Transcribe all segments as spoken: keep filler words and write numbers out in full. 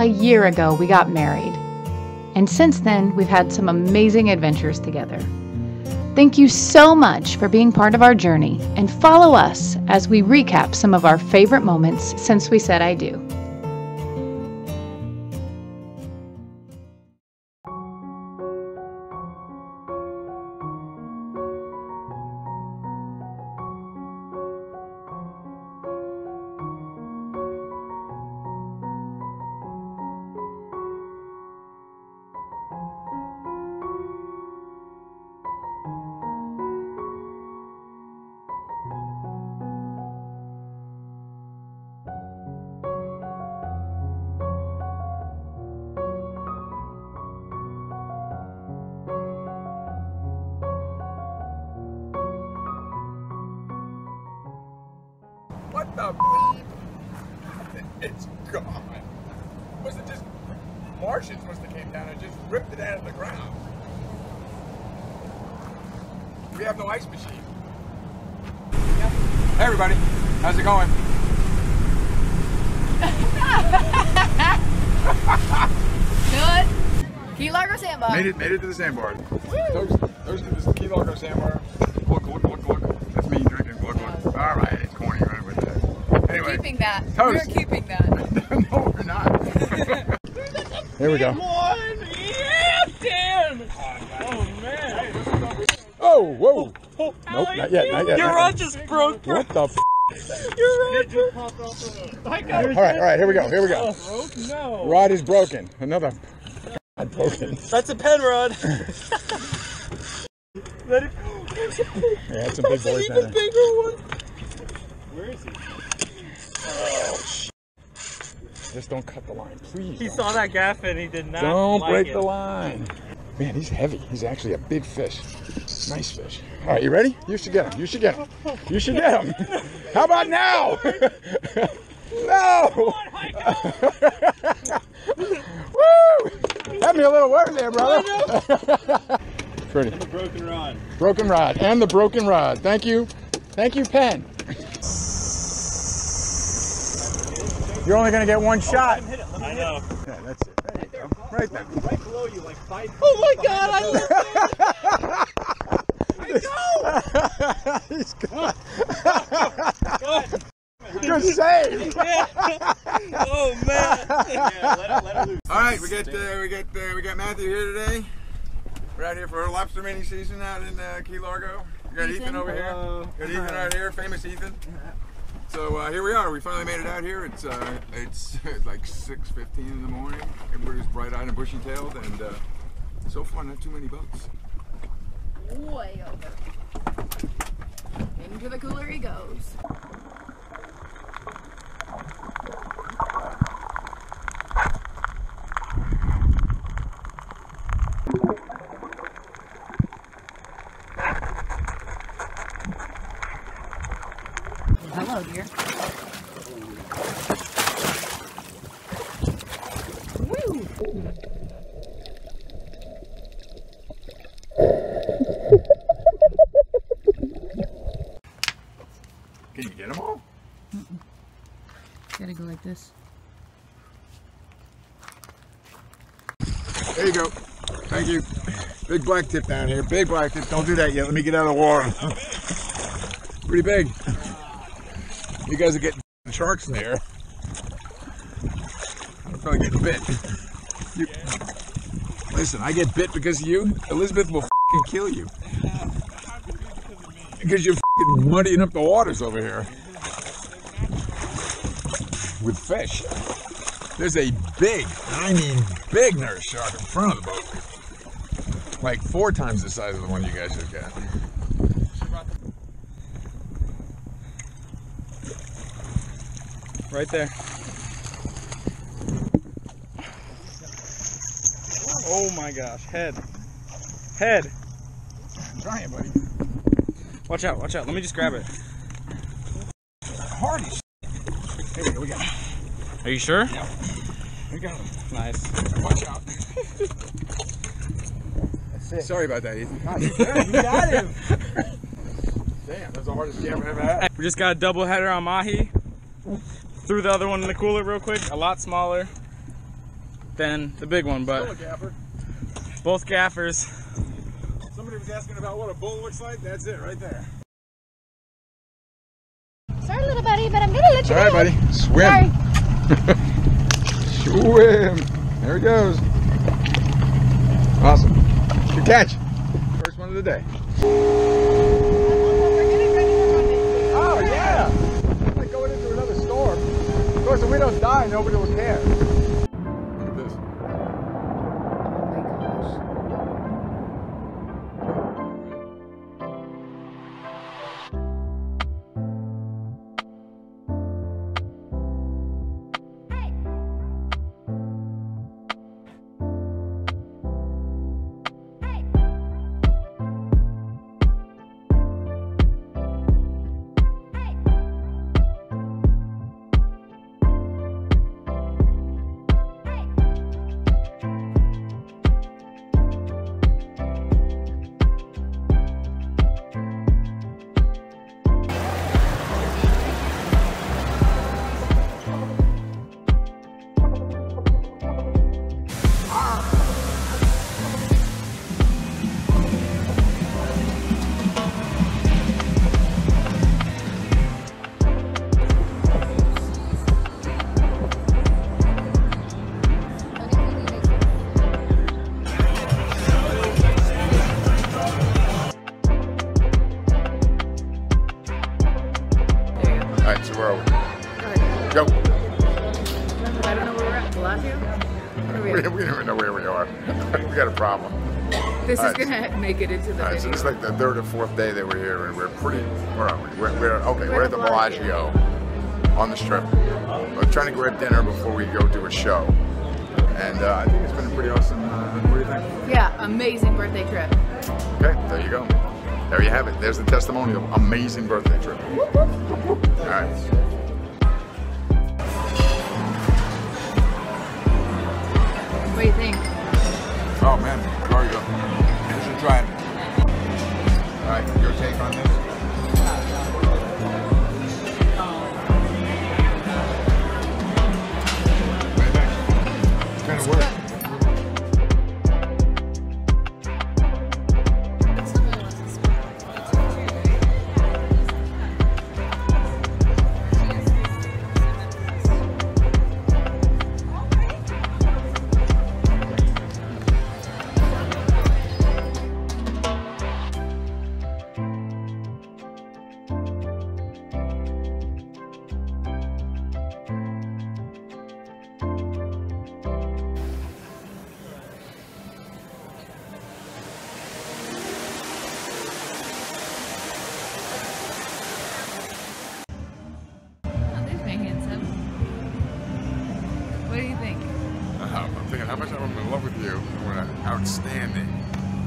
A year ago, we got married. And since then, we've had some amazing adventures together. Thank you so much for being part of our journey, and follow us as we recap some of our favorite moments since we said I do. What the bleep? It's gone. Was it just Martians must have came down and just ripped it out of the ground? We have no ice machine. Yep. Hey everybody, how's it going? Good. Key Largo sandbar. Made it. Made it to the sandbar. Those, those to the Key Largo sandbar. Look, look, look, look. That's me drinking. Look, look. All right. It's corny, right? Anyway, keeping that. Toast. We're keeping that. No, we're not. Here we go. One, yeah, damn. Oh man. Oh, whoa. Oh, oh. Nope, not yet, not yet. Your rod just broke. What the f? Your rod just popped off. All right, all right. Here we go. Here we go. Broke? No. Rod is broken. Another. God, broken. That's a pen rod. Let it go. Yeah, that's a big boy. That's an even bigger one. Where is he? Oh, shit. Just don't cut the line, please. He don't. Saw that gaff and he did not. Don't like break it. The line. Man, he's heavy. He's actually a big fish. Nice fish. All right, you ready? You should get him. You should get him. You should get him. How about now? No! Woo! Had me a little worried there, brother. Pretty. And the broken rod. Broken rod. And the broken rod. Thank you. Thank you, Penn. You're only going to get one shot. I know. Yeah, that's it. There right there. Right, there. Right, right below you, like five feet. Oh my God, I love it. I know. He's gone. Good save. Oh man. Yeah, let it, let it loose. All right, we get uh, we get uh, we got Matthew here today. We're out here for her lobster mating season out in uh, Key Largo. We got Ethan, Ethan over Hello. here. We got Ethan right here, famous Ethan. So uh, here we are. We finally made it out here. It's uh, it's, it's like six fifteen in the morning. Everybody's bright-eyed and bushy-tailed, and uh, so far not too many boats. Way over. Into the cooler he goes. Hello, dear. Woo! Can you get them all? Mm-mm. Gotta go like this. There you go. Thank you. Big black tip down here. Big black tip. Don't do that yet. Let me get out of the water. Pretty big. You guys are getting sharks in there. I'm probably getting bit. You, listen, I get bit because of you. Elizabeth will f***ing kill you. Because you're f***ing muddying up the waters over here. With fish. There's a big, I mean big nurse shark in front of the boat. Like four times the size of the one you guys just got. Right there. Oh my gosh, head. Head. I'm trying, buddy. Watch out, watch out. Let me just grab it. Hard as shit. Here we go, we got it. Are you sure? Yeah. We got him. Nice. Watch out. That's it. Sorry about that, Ethan. Oh, you got, you got him. Damn, that's the hardest game I've ever had. We just got a double header on Mahi. Threw the other one in the cooler real quick, a lot smaller. than the big one, but gaffer. Both gaffers. Somebody was asking about what a bull looks like. That's it right there. Sorry, little buddy, but I'm gonna let you. All right, buddy, swim. Swim. There he goes. Awesome. Good catch. First one of the day. Oh yeah. It's like going into another storm. Of course, if we don't die, nobody will care. Make it into the right, so this is like the third or fourth day that we're here, and we're pretty. Where are we? We're, we're okay. We're, we're at the Bellagio on the Strip. We're trying to grab dinner before we go do a show, and uh, I think it's been a pretty awesome. Uh, what do you think? Yeah, amazing birthday trip. Okay, there you go. There you have it. There's the testimonial. Amazing birthday trip. Whoop, whoop, whoop, whoop. All right. What do you think? Oh man. Try it. Alright, your take on this? It's gonna work.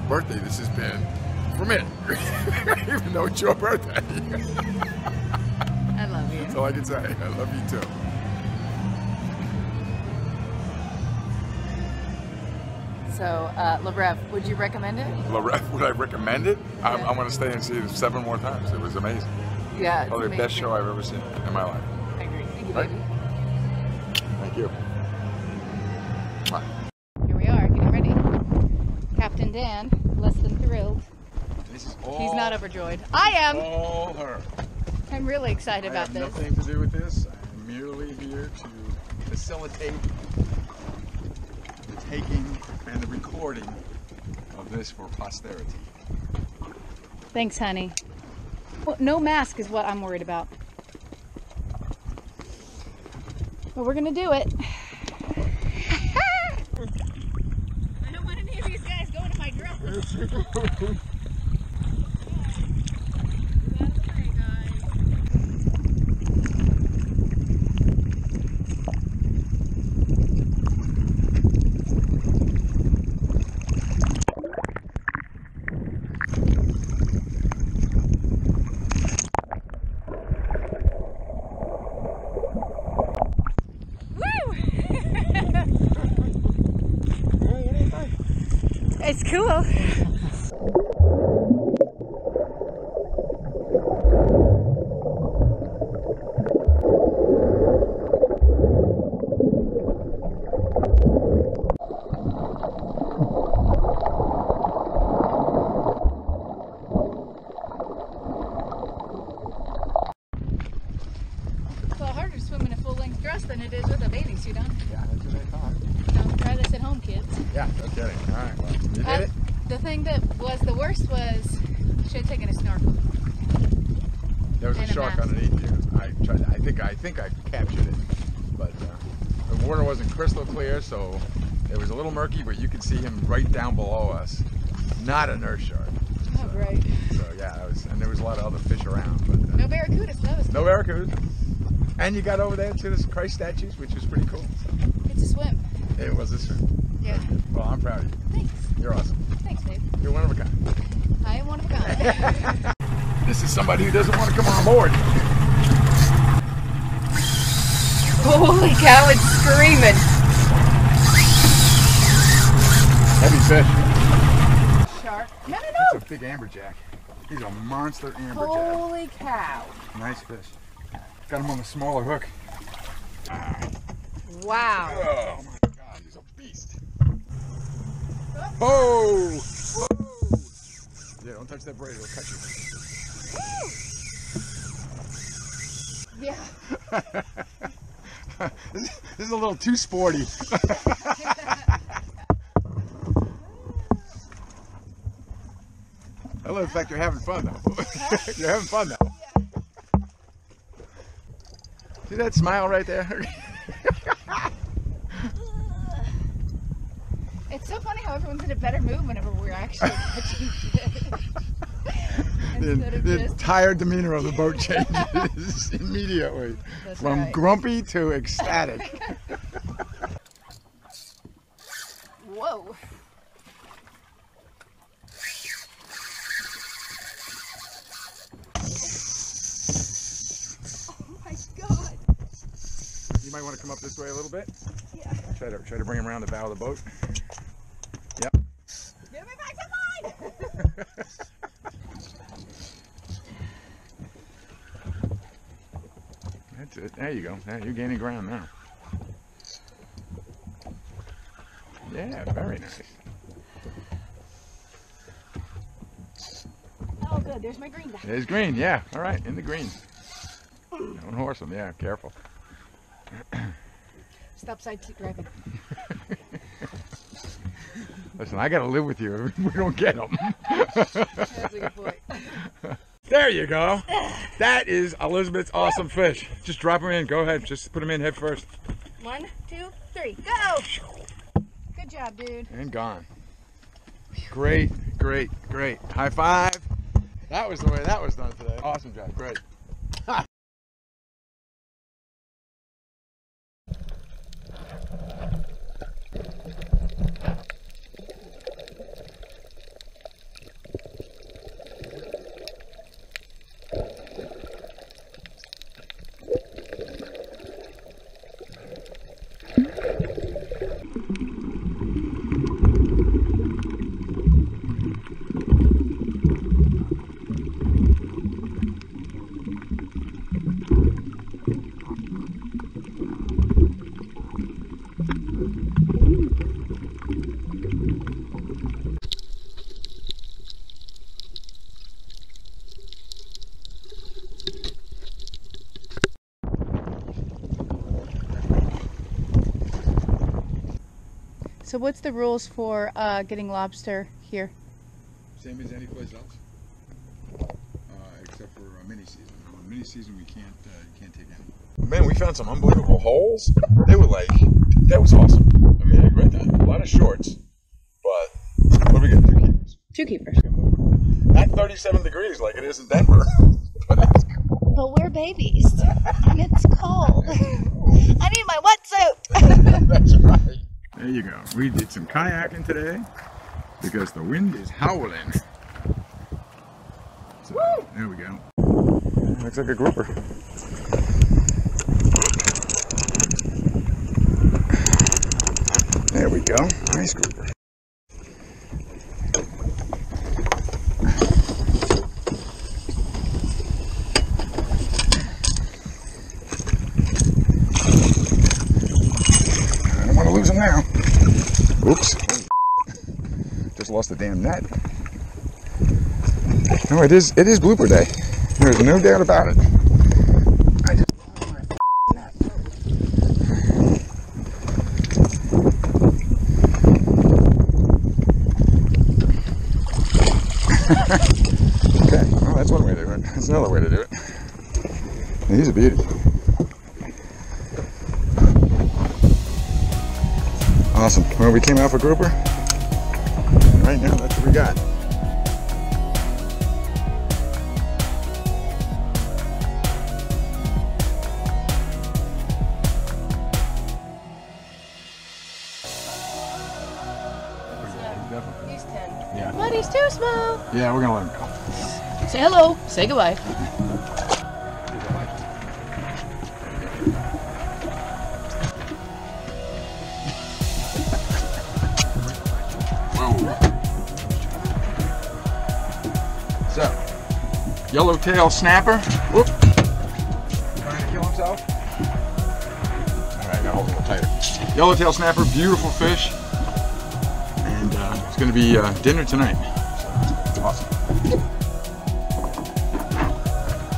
Birthday this has been for me, even though it's your birthday. I love you. That's all I can say. I love you too. So, uh, Le Rêve, would you recommend it? Le Rêve, would I recommend it? Yeah. I, I want to stay and see it seven more times. It was amazing. Yeah, it's probably amazing. The best show I've ever seen in my life. I agree. Thank you, right? Baby. Thank you. Mwah. Dan, less than thrilled. This is all He's not overjoyed. I am. All her. I'm really excited I about have this. Nothing to do with this. I'm merely here to facilitate the taking and the recording of this for posterity. Thanks, honey. Well, no mask is what I'm worried about. But we're gonna do it. It's cool. savings, you done? Yeah, that's what I thought. Don't try this at home, kids. Yeah, no kidding. All right, well, you did uh, it? The thing that was the worst was, you should have taken a snorkel. There was and a shark a underneath you. I tried to, I think I think I captured it, but uh, the water wasn't crystal clear, so it was a little murky, but you could see him right down below us. Not a nurse shark. So, oh, right. So yeah, I was, and there was a lot of other fish around. But, uh, no barracudas, that was cool. No barracudas. And you got over there to the Christ statues, which was pretty cool. So. It's a swim. It was a swim. Yeah. Well, I'm proud of you. Thanks. You're awesome. Thanks, babe. You're one of a kind. I am one of a kind. This is somebody who doesn't want to come on board. Holy cow, it's screaming. Heavy fish. Shark. No, no, no. It's a big amberjack. He's a monster amberjack. Holy cow. Nice fish. Got him on the smaller hook. Wow. Oh my God, he's a beast. Oh! Whoa. Yeah, don't touch that braid, it'll cut you. Woo. Yeah. this, this is a little too sporty. I love the fact you're having fun though. You're having fun though. See that smile right there? It's so funny how everyone's in a better mood whenever we're actually catching fish. the the just... entire demeanor of the boat changes immediately. That's from right. Grumpy to ecstatic. Whoa. You might want to come up this way a little bit. Yeah. Try to try to bring him around the bow of the boat. Yep. Give me back the line! That's it. There you go. Now you're gaining ground now. Yeah, very nice. Oh good, there's my green guy. There's green, yeah. Alright, in the green. Don't horse him, yeah, careful. Stop side seat driving. Listen, I gotta live with you. We don't get them. That's a good point. There you go. That is Elizabeth's awesome fish. Just drop them in. Go ahead. Just put them in head first. One, two, three, go! Good job, dude. And gone. Great, great, great. High five. That was the way that was done today. Awesome job. Great. So what's the rules for uh, getting lobster here? Same as any place else, uh, except for uh, mini season. On mini season, we can't uh, can't take any. Man, we found some unbelievable holes. They were like, that was awesome. I mean, I had a great time. A lot of shorts, but what do we get? Two keepers. Two keepers. Not thirty-seven degrees like it is in Denver, but it's cold. But we're babies, and it's cold. I need my wetsuit. That's right. There you go. We did some kayaking today because the wind is howling. So, woo! There we go. Looks like a grouper. There we go. Nice grouper. Now. Oops. Just lost the damn net. No, it is it is blooper day. There's no doubt about it. I just Okay, well, that's one way to do it. That's another way to do it. He's a beauty. Awesome. Well, we came out for grouper. Right now, that's what we got. Yeah, we're gonna let him go. Say hello. Say goodbye. Whoa. So, yellowtail snapper. Whoop. Trying to kill himself. All right, I gotta hold it a little tighter. Yellowtail snapper, beautiful fish, and uh, it's gonna be uh, dinner tonight. Awesome.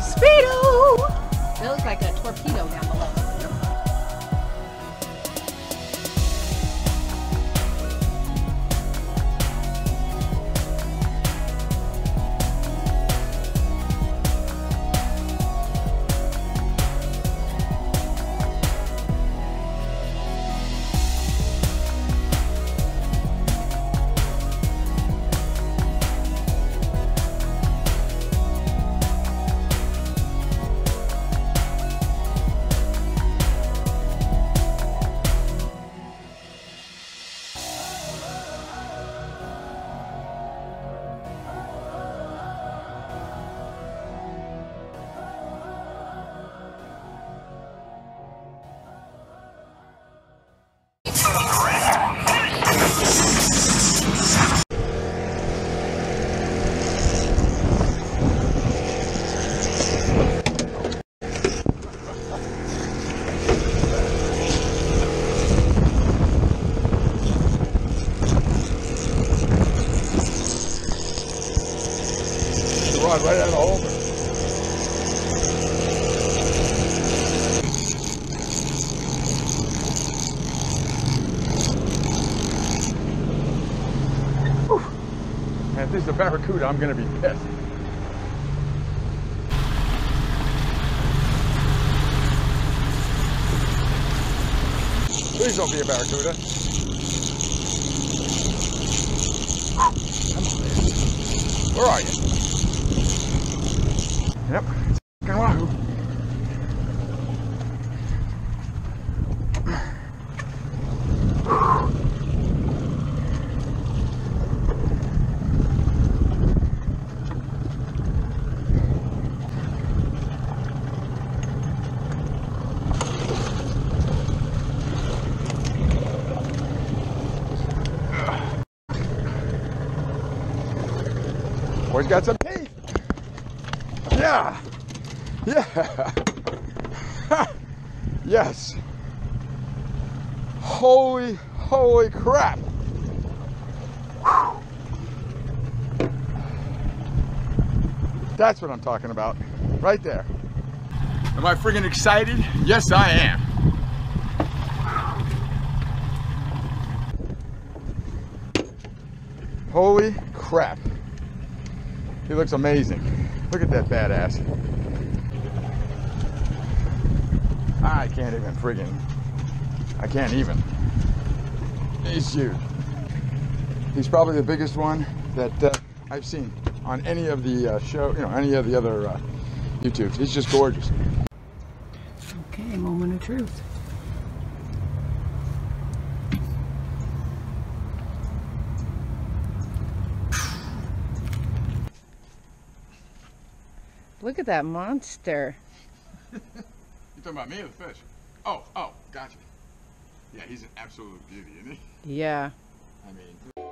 Speedo! They look like a torpedo down below. Right out of the hole. Man, if this is a barracuda, I'm going to be pissed. Please don't be a barracuda. Come on, man. Where are you? Yep, it's fucking Wahoo. Boy's got some teeth. Yeah! Yeah! Yes! Holy, holy crap! Whew. That's what I'm talking about. Right there. Am I friggin' excited? Yes, I am. Holy crap. He looks amazing. Look at that badass. I can't even friggin'. I can't even. He's huge. He's probably the biggest one that uh, I've seen on any of the uh, show, you know, any of the other uh, YouTubes. He's just gorgeous. Okay, moment of truth. Look at that monster. You talking about me or the fish? Oh, oh, gotcha. Yeah, he's an absolute beauty, isn't he? Yeah. I mean...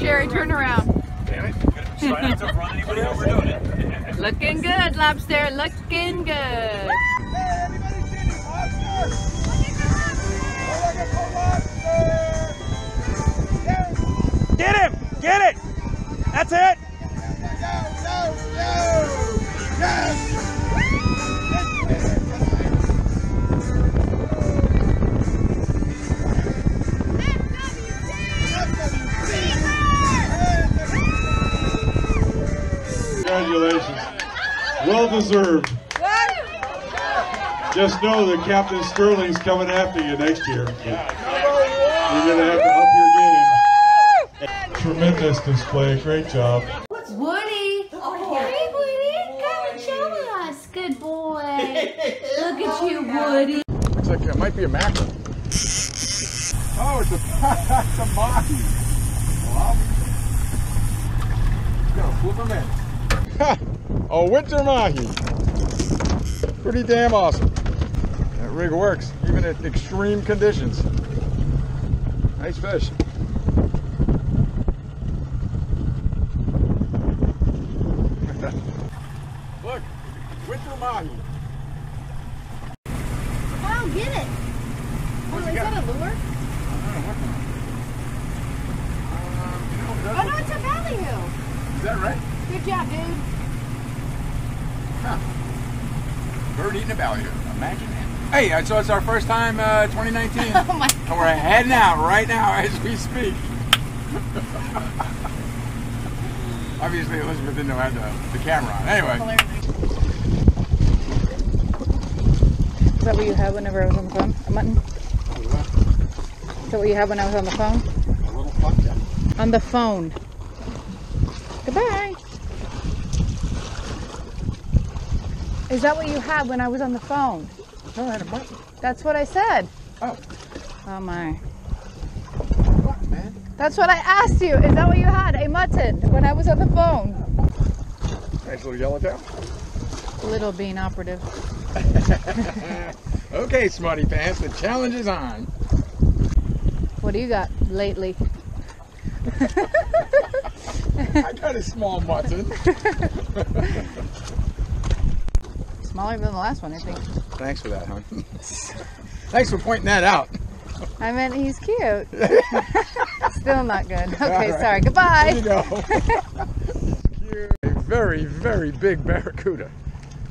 Jerry, turn around. Damn it. Try not to run anybody over doing it. Looking good, lobster. Looking good. Hey, everybody, see the lobster. Get him! Get it! That's it! No, no, no, no. Yes. Congratulations. Well deserved. Just know that Captain Sterling's coming after you next year. You're going to have to up your game. Tremendous display. Great job. What's Woody? Oh, hey, Woody. Come and show us. Good boy. Look at you, Woody. Looks like it might be a mackerel. Oh, it's a, it's a mahi. Wow. Gonna flip him in. Ha! A winter mahi. Pretty damn awesome. That rig works, even at extreme conditions. Nice fish. Look, winter mahi. Wow, get it. Oh, is that a lure? Oh no, it's a Valley Hill. Is that right? Good job, dude. Huh. Bird eating a Valley Hill. Imagine that. Hey, so it's our first time uh, twenty nineteen. Oh my God. And we're heading out right now as we speak. Obviously, Elizabeth didn't know how to have the, the camera on. Anyway. Is that what you had whenever I was on the phone? A mutton? Is that what you had when I was on the phone? A little fuck yeah. On the phone. Goodbye. Is that what you had when I was on the phone? No, I had a button. That's what I said. Oh. Oh my. What, man? That's what I asked you. Is that what you had? A mutton when I was on the phone. Nice little yellowtail. Little bean operative. Okay, Smarty Pants, the challenge is on. What do you got lately? I got a small mutton. Smaller than the last one, I think. Thanks for that, hon. Thanks for pointing that out. I meant he's cute. Still not good. Okay, right. Sorry. Goodbye. There you go. Cute. A very, very big barracuda.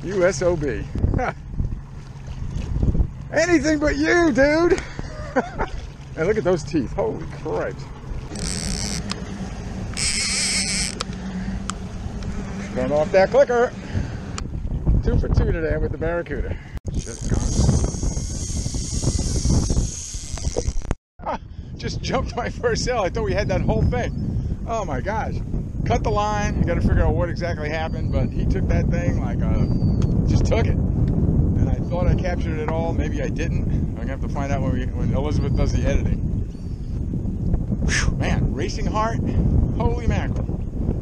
U S O B. Anything but you, dude. And look at those teeth. Holy crap. Turn off that clicker. Two for two today with the barracuda. Just gone. Ah, just jumped my first cell. I thought we had that whole thing. Oh my gosh. Cut the line. You got to figure out what exactly happened, but he took that thing like a, just took it. And I thought I captured it all. Maybe I didn't. I'm going to have to find out when, we, when Elizabeth does the editing. Whew, man, racing heart. Holy mackerel.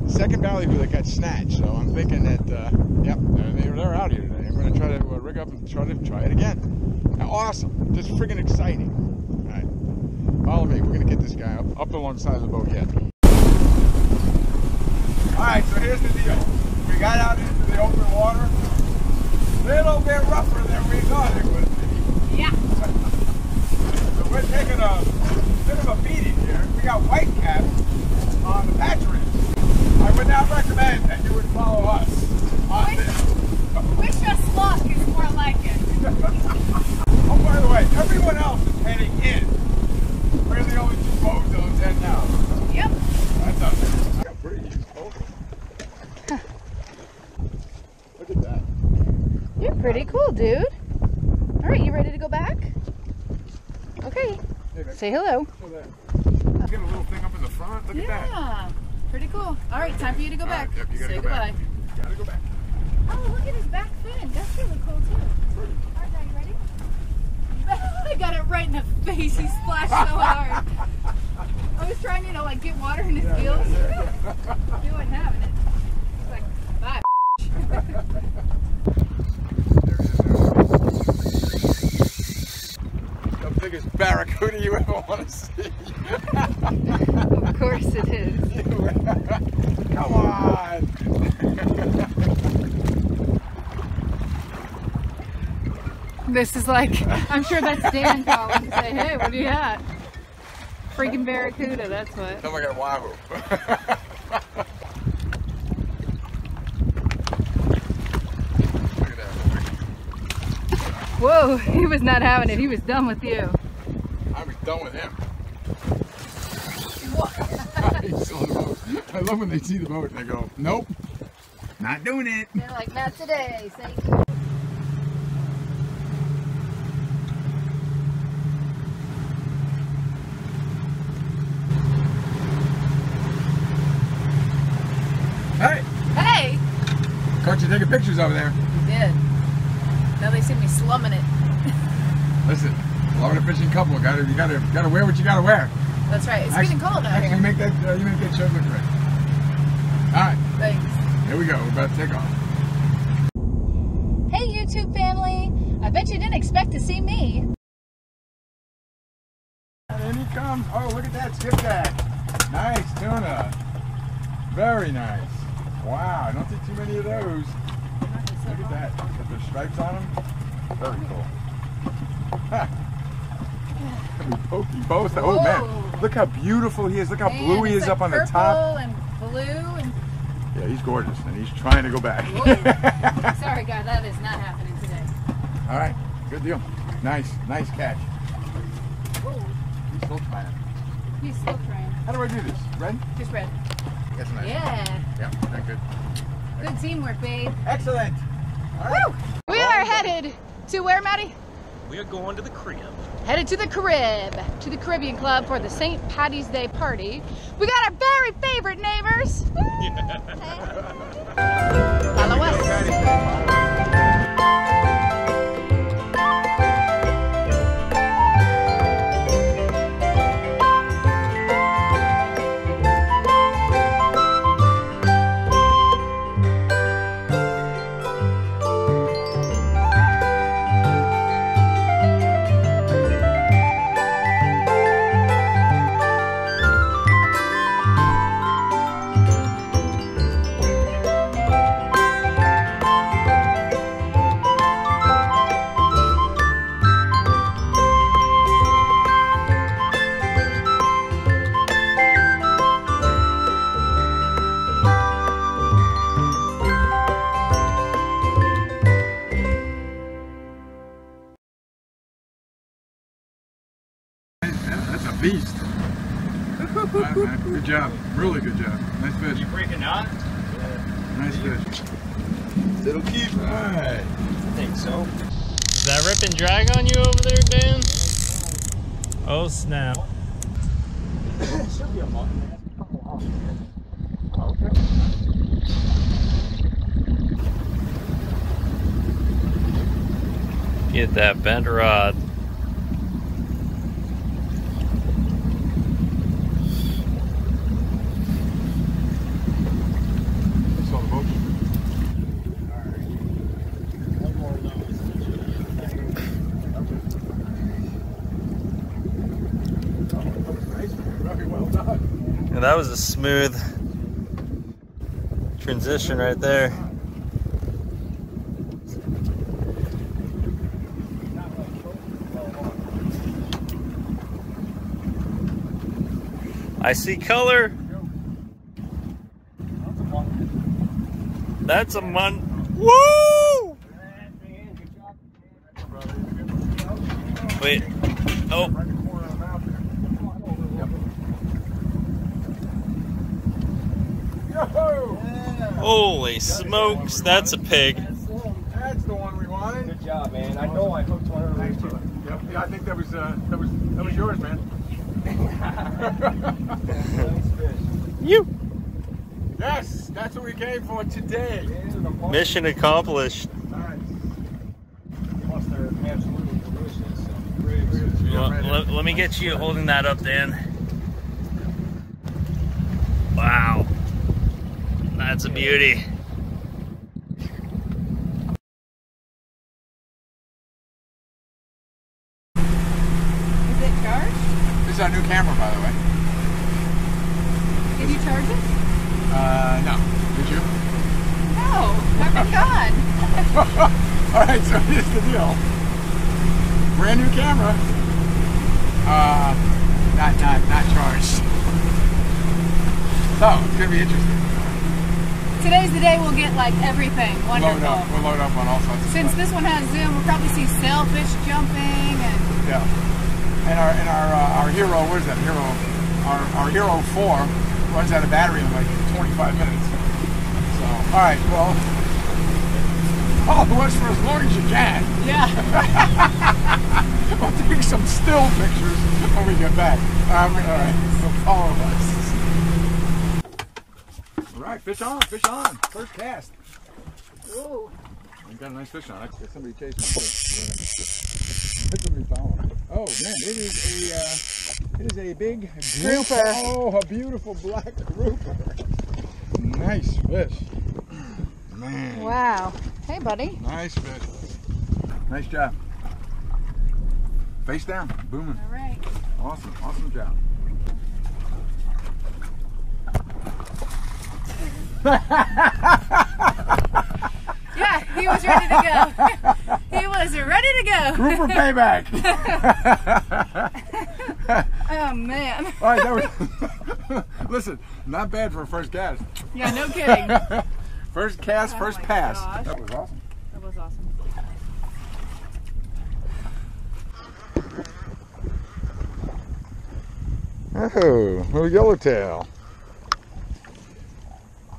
Second ballyhoo that got snatched, so I'm thinking that, uh, yep, they're, they're out here today. I'm going to try to uh, rig up and try to try it again. Now, awesome. Just friggin' exciting. All right. Follow me. We're going to get this guy up, up alongside the boat yet. All right, so here's the deal. We got out into the open water. Little bit rougher than we thought it would be. Yeah. So we're taking a bit of a beating here. We got white caps on the patch ridge. I would not recommend that you would follow us on wish, this. Wish us luck is more like it. Oh, by the way, everyone else is heading in. We're the only two bozos in now. Yep. That's up there. I got pretty huge bozos. Look at that. You're pretty cool, dude. All right, you ready to go back? Okay. Hey, say hello. Hello there. Uh, get a little thing up in the front. Look yeah. at that. Yeah. Pretty cool. All right, time for you to go All back. Right, yep, you gotta Say go goodbye. Back. You gotta go back. Oh, look at his back fin. That's really cool too. All right, are you ready? I got it right in the face. He splashed so hard. I was trying, you know, like get water in his yeah, gills. Yeah, yeah. He wasn't having it. He's like, bye. The biggest barracuda you ever want to see. Of course it is. Come on! This is like, I'm sure that's Dan calling to say, hey, what do you got? Freaking barracuda, that's what. Oh my God, Wahoo. Whoa, he was not having it. He was done with you. I was done with him. What? I love when they see the boat and they go, nope. Not doing it. They're like, not today, thank you. Hey! Hey! Caught you taking pictures over there. You did. Now they see me slumming it. Listen, loving a fishing couple. You gotta, you gotta, gotta wear what you gotta wear. That's right. It's actually, getting cold out actually here. You make that, uh, you make that shirt look great. All right. Thanks. Here we go. We're about to take off. Hey, YouTube family. I bet you didn't expect to see me. And he comes. Oh, look at that skipjack. Nice tuna. Very nice. Wow. I don't see too many of those. Look at that. Got the stripes on them. Very cool. Pokey both. Oh man, look how beautiful he is. Look how and blue he is like up on the top. And blue and yeah, he's gorgeous and he's trying to go back. Sorry, guy, that is not happening today. All right, good deal. Nice, nice catch. Whoa. He's still trying. He's still trying. How do I do this? Red? Just red. That's nice. Yeah. Yeah, that good. Good right. Teamwork, babe. Excellent. All right. Woo! We are headed to where, Maddie? We are going to the crib. Headed to the crib, to the Caribbean Club for the Saint Patty's Day party. We got our very favorite neighbors. Woo! Yeah. Hey. Follow us. Beast. Right, man. Good job. Really good job. Nice fish. You break a knot? Yeah. Nice fish. It'll keep. Alright. I think so. Is that rip and drag on you over there, Ben? Oh snap. It should be a month. Okay. Get that bent rod. That was a smooth transition right there. I see color. That's a mon. Woo! Wait. Oh. Holy smokes, that's a pig. That's the one we wanted. Good job, man. I know I hooked one earlier too. Yep. Yeah, I think that was uh, that was that was yours, man. You. Yes, that's what we came for today. Mission accomplished. Nice. Plus, they're absolutely delicious. Well, let, let me get you holding that up, Dan. Wow. That's a beauty. Is it charged? This is our new camera, by the way. Did you charge it? Uh, no. Did you? No. I've been gone. All right, so here's the deal. Brand new camera. Uh, not, not, not charged. So, it's going to be interesting. Today's the day we'll get like everything. Wonderful. Load up. We'll load up on all sorts of Since stuff. This one has zoom, we'll probably see sailfish jumping and yeah. And our and our uh, our hero, what is that hero? Our our hero four runs out of battery in like twenty-five minutes. So All right, well, oh, it was for as long as you can. Yeah. We'll take some still pictures when we get back. Um, all right, so follow us. All right, fish on, fish on. First cast. Whoa. You got a nice fish on it. Get somebody chasing it. Somebody following. Oh, man, it is a, uh, it is a big grouper. Oh, a beautiful black grouper. Nice fish. Man. Wow. Hey, buddy. Nice fish. Nice job. Face down. Booming. All right. Awesome. Awesome job. Yeah, he was ready to go. He was ready to go. Grouper payback. Oh, man. All right, that was... Listen, not bad for a first cast. Yeah, no kidding. First cast, oh first pass. Gosh. That was awesome. That was awesome. Oh, little yellowtail.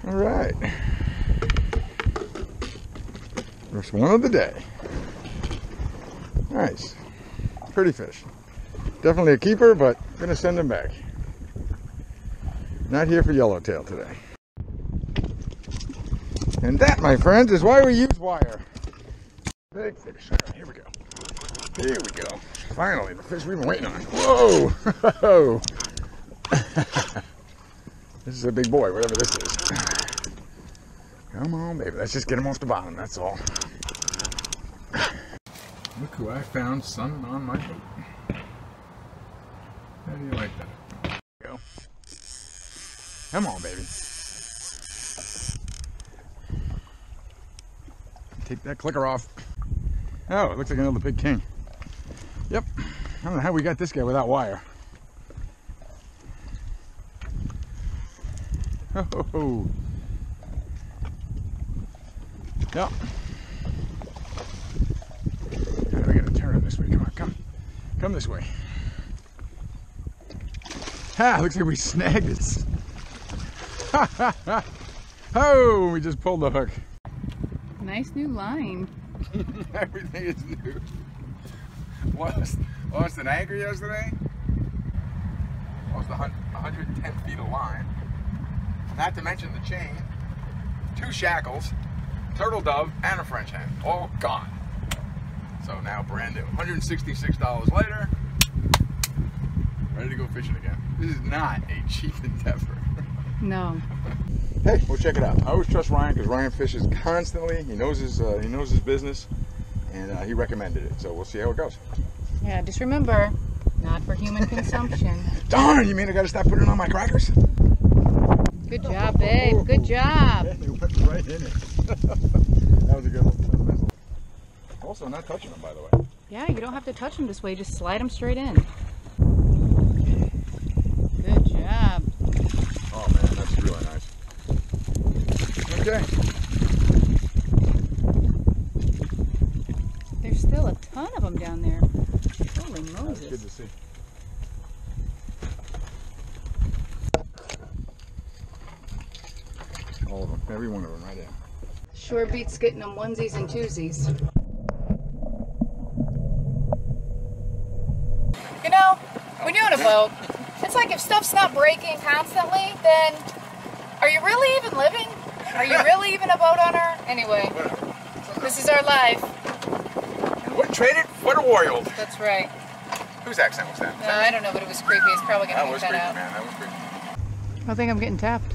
All right. First one of the day. Nice. Pretty fish. Definitely a keeper, but going to send him back. Not here for yellowtail today. And that, my friends, is why we use wire. Big fish. All right, here we go. Here we go. Finally, the fish we've been waiting on. Whoa! This is a big boy, whatever this is. Come on, baby. Let's just get him off the bottom, that's all. Look who I found sunning on my boat. How do you like that? There we go. Come on, baby. Take that clicker off. Oh, it looks like another big king. Yep. I don't know how we got this guy without wire. Ho ho ho. Yep. God, we gotta turn him this way. Come on, come. Come this way. Ha! Looks like we snagged it. Ha ha ha! Oh, we just pulled the hook. Nice new line. Everything is new. Lost, lost an anchor yesterday. Lost one hundred ten feet of line. Not to mention the chain, two shackles, turtle dove, and a French hen. All gone. So now brand new. one hundred sixty-six dollars later. Ready to go fishing again. This is not a cheap endeavor. No. Hey, well, check it out. I always trust Ryan because Ryan fishes constantly. He knows his uh, he knows his business, and uh, he recommended it. So we'll see how it goes. Yeah, just remember, not for human consumption. Darn! You mean I got to stop putting it on my crackers? Good job, babe. Oh, good job. Yeah, they went right in it. That was a good one. Also, not touching them, by the way. Yeah, you don't have to touch them this way. Just slide them straight in. Good job. Oh man, that's really nice. Okay. There's still a ton of them down there. Holy Moses. That's good to see. All of them. Every one of them right there. Sure beats getting them onesies and twosies. You know, when you're on a boat, it's like if stuff's not breaking constantly, then are you really even living? Are you really even a boat owner? Anyway, this is our life. And what traded? What a warrior. That's right. Whose accent was that? Was no, that I don't know, but it was creepy. It's probably going to make that creepy, out. Man. That was creepy. I think I'm getting tapped.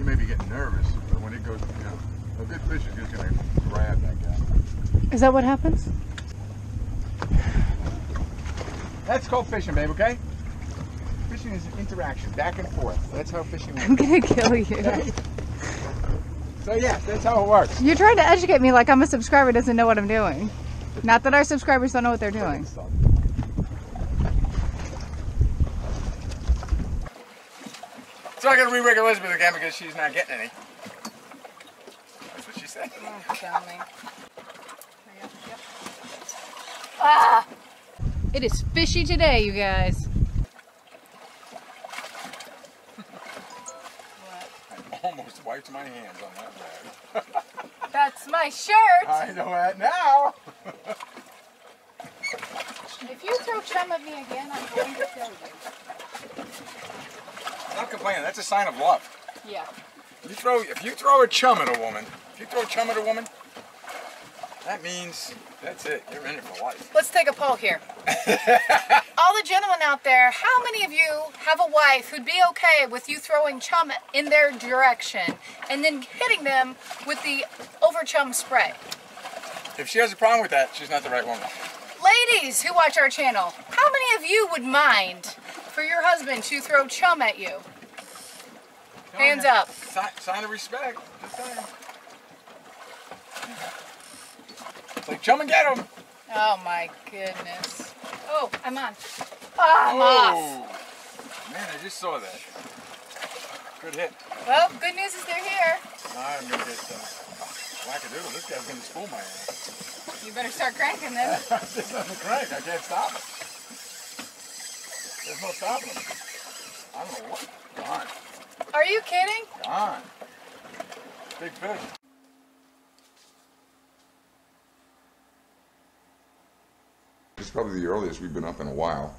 You may be getting nervous, but when it goes, you know, a good fish is just going to grab that guy. Is that what happens? That's called fishing, babe, okay? Fishing is an interaction, back and forth. That's how fishing works. I'm gonna kill you. So yes, that's how it works. You're trying to educate me like I'm a subscriber doesn't know what I'm doing. Not that our subscribers don't know what they're doing. So I gotta re-rig Elizabeth again because she's not getting any. That's what she said. Oh, tell me. Ah! It is fishy today, you guys. Almost white wiped my hands on that rag. That's my shirt! I know that now! If you throw chum at me again, I'm going to kill you. I'm not complaining, that's a sign of love. Yeah. You throw, if you throw a chum at a woman, if you throw a chum at a woman, that means that's it, you're in it for life. Let's take a poll here. All the gentlemen out there, how many of you have a wife who'd be okay with you throwing chum in their direction and then hitting them with the over chum spray? If she has a problem with that, she's not the right woman. Ladies who watch our channel, how many of you would mind for your husband to throw chum at you? No, hands no. up. Si sign of respect. Just saying. It's like chum and get him. Oh my goodness. Oh, I'm on. Oh, I'm oh. off. Man, I just saw that. Good hit. Well, good news is they're here. I'm going to get some wackadoodle. This guy's going to spool my ass. You better start cranking them. I'm just on the crank. I can't stop it. There's no stopping them. I don't know what. Gone. Are you kidding? Gone. Big fish. It's probably the earliest we've been up in a while.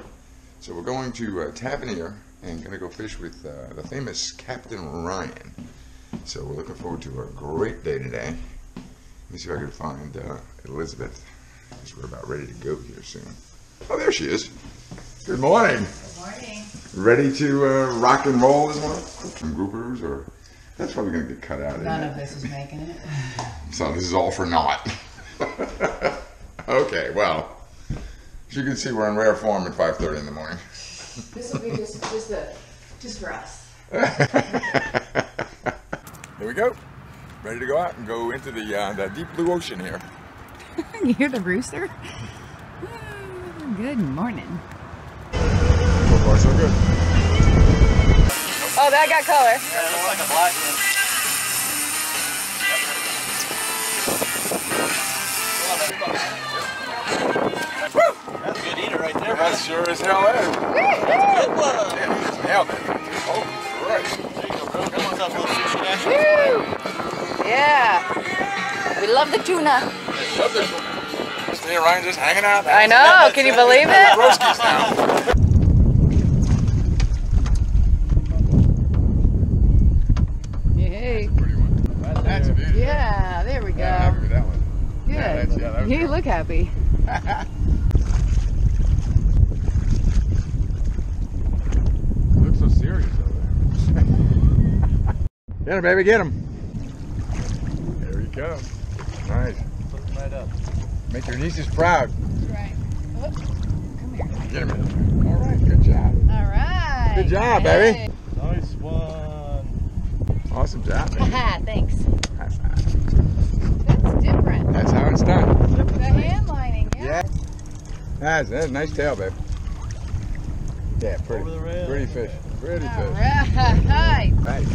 So we're going to uh, Tavernier and going to go fish with uh, the famous Captain Ryan. So we're looking forward to a great day today. Let me see if I can find uh, Elizabeth, because we're about ready to go here soon. Oh, there she is. Good morning. Good morning. Ready to uh, rock and roll this morning? Some groupers, or that's probably going to get cut out. None of this is making it. So this is all for naught. Okay, well. As you can see, we're in rare form at five thirty in the morning. This will be just, just, a, just for us. There we go. Ready to go out and go into the, uh, the deep blue ocean here. You hear the rooster? Good morning. So far, so good. Oh, that got color. Yeah, it looks like a black one. That sure as hell is. That's a good one. Yeah, just nailed it. Oh, Christ. There you go, bro. Come on up, little sushi dash. Woo! Yeah. We love the tuna. I love the tuna. Stay around just hanging out. I know. Can you believe it? Roasties now. Yeah, there we go. Yeah, I'm happy with that one. Good. Yeah, that's, yeah, that was you good. Look happy. Get him, baby, get him. There you go. Nice. Put him right up. Make your nieces proud. That's right. Oops. Come here. Get him. All right, good job. All right. Good job, hey. Baby. Nice one. Awesome job, baby. Haha, thanks. High five. That's different. That's how it's done. The hand lining, yeah. Yeah. Nice, that's a nice tail, baby. Yeah, pretty. Over the rail. Pretty fish. Pretty All fish. Right. Nice.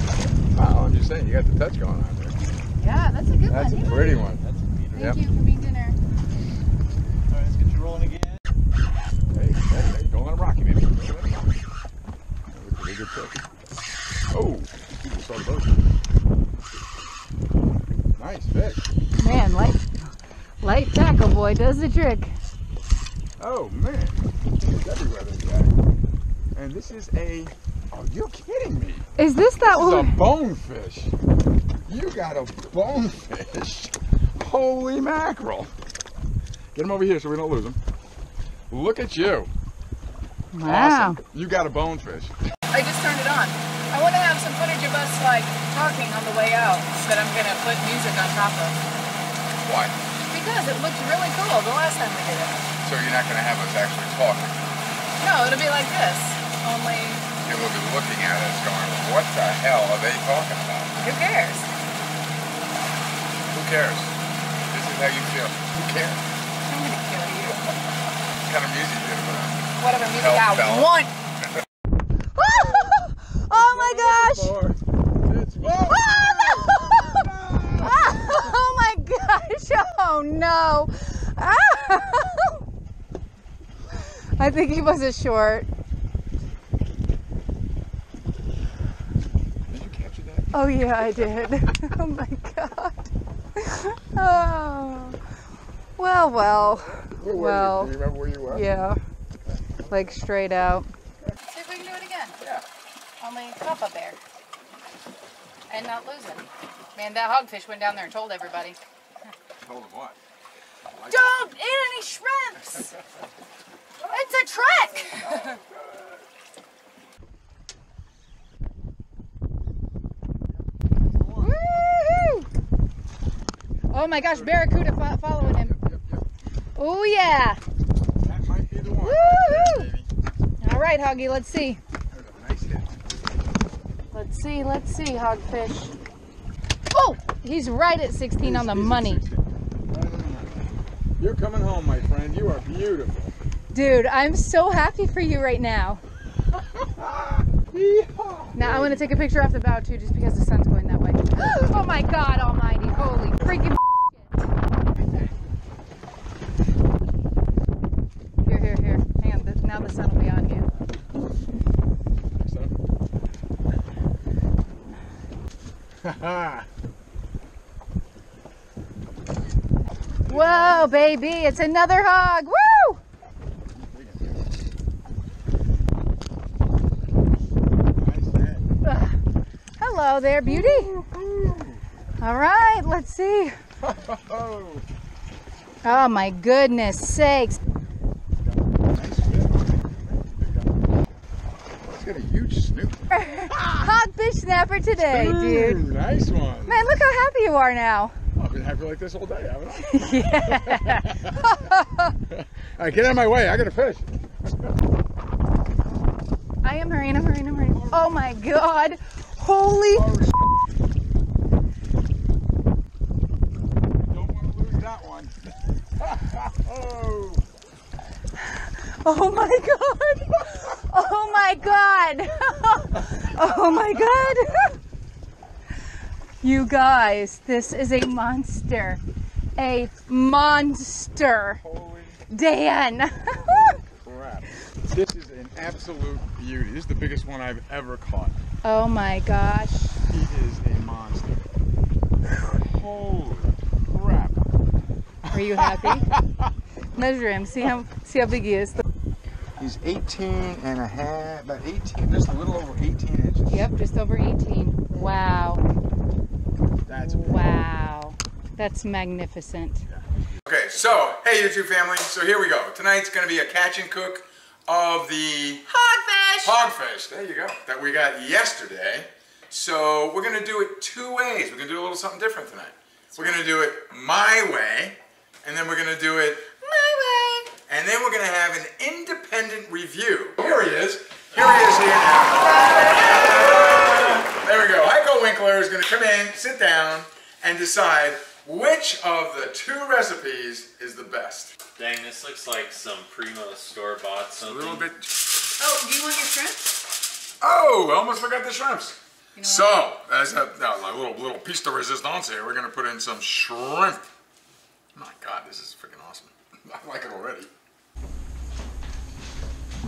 Wow, I'm just saying, you got the touch going on there. Yeah, that's a good that's one. That's a pretty one. That's a beater. Thank yep. you for being dinner. All right, let's get you rolling again. Hey, hey, hey, don't let him rock you, baby. Don't let him rock you. That was a pretty good fish. Oh, people saw the boat. Nice fish. Man, light, light tackle boy does the trick. Oh, man. He's everywhere, this guy. And this is a... Oh, you're kidding me. Is this that one? This is a bonefish. You got a bonefish. Holy mackerel. Get him over here so we don't lose him. Look at you. Wow. Awesome. You got a bonefish. I just turned it on. I want to have some footage of us, like, talking on the way out that I'm going to put music on top of. Why? Because it looked really cool the last time we did it. So you're not going to have us actually talking? No, it'll be like this. Only... People will be looking at us going, what the hell are they talking about? Who cares? Who cares? This is how you feel. Who cares? I'm going to kill you. What kind of music do you put on? Whatever music I want. Oh my gosh! Oh my gosh! Oh no! I think he was a short. Oh yeah, I did. Oh my God. Oh. Well, well. Where were well, you? Do you remember where you were? Yeah. Okay. Like straight out. Let's see if we can do it again. Yeah. Only pop up there. And not lose it. Man, that hogfish went down there and told everybody. Told them what? Like Don't it. eat any shrimps! It's a trick! Oh my gosh, barracuda fo following him. Yep, yep, yep. Oh yeah. That might be the one. Woohoo! All right, Hoggy, let's see. Nice hit. Let's see, let's see, hogfish. Oh, he's right at sixteen he's, on the money. Right on the money. You're coming home, my friend. You are beautiful. Dude, I'm so happy for you right now. Now I want to take a picture off the bow too, just because the sun's going that way. Oh my God, Almighty, holy freaking. Whoa, baby, it's another hog. Woo! Nice. Hello there, beauty. All right, let's see. Oh, my goodness sakes. Got a huge snoop. Hogfish snapper today, dude. Ooh, nice one. Man, look how happy you are now. I've been happy like this all day, haven't I? Yeah. All right, get out of my way. I got a fish. I am hurrying, I'm hurrying, I'm hurrying. Oh my God. Holy. Don't want to lose that one. Oh. Oh my God. Oh my God. Oh my God. You guys, this is a monster. A monster. Holy Dan. Crap. This is an absolute beauty. This is the biggest one I've ever caught. Oh my gosh. He is a monster. Holy crap. Are you happy? Measure him. See how see how big he is. He's eighteen and a half, about eighteen, just a little over eighteen inches. Yep, just over eighteen. Wow. That's big. Wow. That's magnificent. Okay, so, hey YouTube family, so here we go. Tonight's going to be a catch and cook of the... Hogfish! Hogfish, there you go, that we got yesterday. So, we're going to do it two ways. We're going to do a little something different tonight. We're going to do it my way, and then we're going to do it... And then we're going to have an independent review. Here he is. Here he is here now. There we go. Heiko Winkler is going to come in, sit down, and decide which of the two recipes is the best. Dang, this looks like some Primo store-bought something. A little bit. Oh, do you want your shrimps? Oh, I almost forgot the shrimps. You know so, as a, a little, little piece de resistance here, we're going to put in some shrimp. My God, this is freaking awesome. I like it already.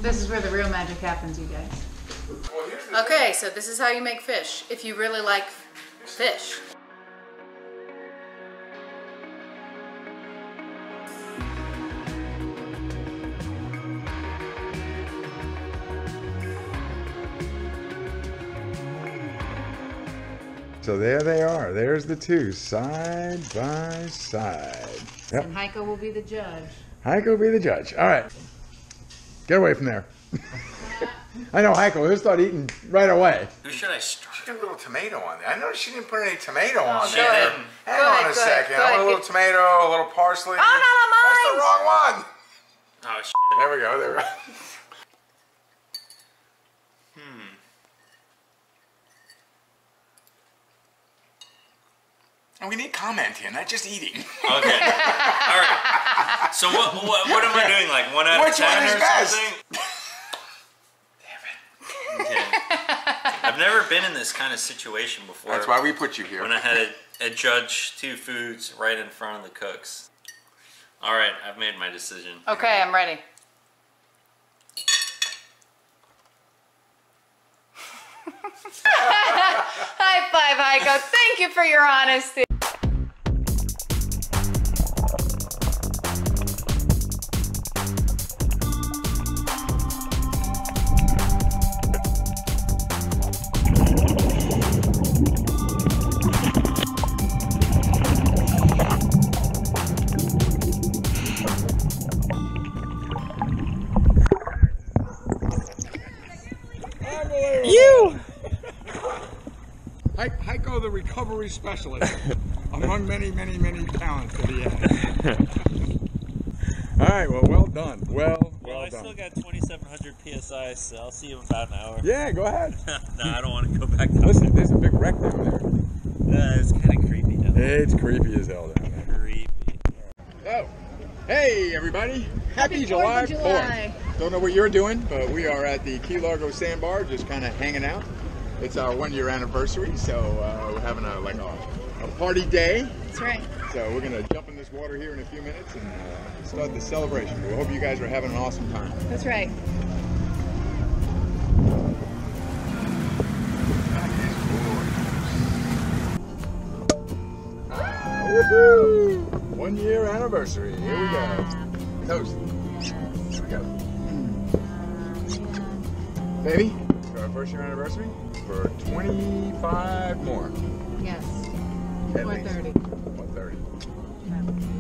This is where the real magic happens, you guys. Well, okay, so this is how you make fish, if you really like fish. So there they are. There's the two, side by side. Yep. And Heiko will be the judge. Heiko will be the judge. All right. Get away from there. I know Heiko. He'll start eating right away. Who should I start? She did a little tomato on there. I noticed she didn't put any tomato on she there. Didn't. Hang go on ahead, a second. I want a little tomato, a little parsley. Oh, not on mine. That's the wrong one. Oh, shit. There we go. There we go. And we need comment here, not just eating. Okay. All right. So what, what, what am I doing? Like one out of ten or something? Damn it. Okay. I've never been in this kind of situation before. That's why we put you here. When I had a, a judge two foods right in front of the cooks. All right. I've made my decision. Okay. I'm ready. High five, Heiko. Thank you for your honesty. Heiko, the recovery specialist, among many, many, many talents that he has. All right, well, well done. Well, well, well I done. I still got twenty-seven hundred P S I, so I'll see you in about an hour. Yeah, go ahead. No, I don't want to go back down. Listen, there's a big wreck down there. Uh, it's kind of creepy down there. It's creepy as hell down there. Creepy. Oh, hey, everybody. Happy, Happy July fourth. Don't know what you're doing, but we are at the Key Largo Sandbar, just kind of hanging out. It's our one-year anniversary, so uh, we're having a like a, a party day. That's right. So we're gonna jump in this water here in a few minutes and uh, start the celebration. We hope you guys are having an awesome time. That's right. Ah, woohoo! One-year anniversary. Here we go. Toast. Here we go. Baby. Our first year anniversary for twenty-five more. Yes. At one thirty. one thirty. Yeah.